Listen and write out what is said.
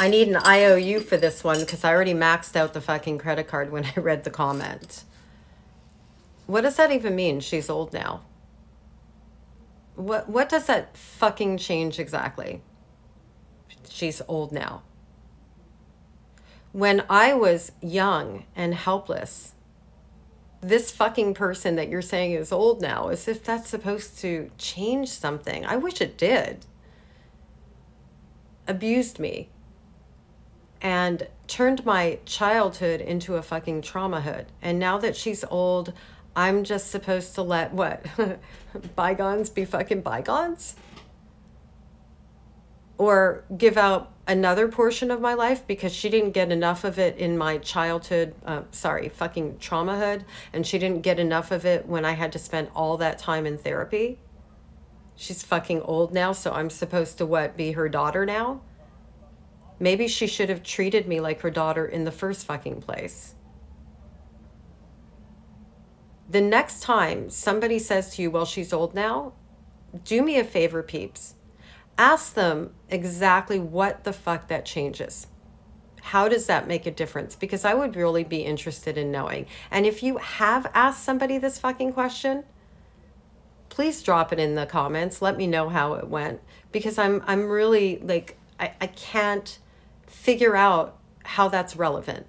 I need an IOU for this one because I already maxed out the fucking credit card when I read the comment. What does that even mean? She's old now. What does that fucking change exactly? She's old now. When I was young and helpless, this fucking person that you're saying is old now, as if that's supposed to change something. I wish it did. Abused me and turned my childhood into a fucking trauma hood. And now that she's old, I'm just supposed to let what? Bygones be fucking bygones? Or give out another portion of my life because she didn't get enough of it in my childhood, sorry, fucking trauma hood, and she didn't get enough of it when I had to spend all that time in therapy. She's fucking old now, so I'm supposed to what, be her daughter now? Maybe she should have treated me like her daughter in the first fucking place. The next time somebody says to you, well, she's old now, do me a favor, peeps. Ask them exactly what the fuck that changes. How does that make a difference? Because I would really be interested in knowing. And if you have asked somebody this fucking question, please drop it in the comments. Let me know how it went. Because I'm really like, I can't figure out how that's relevant.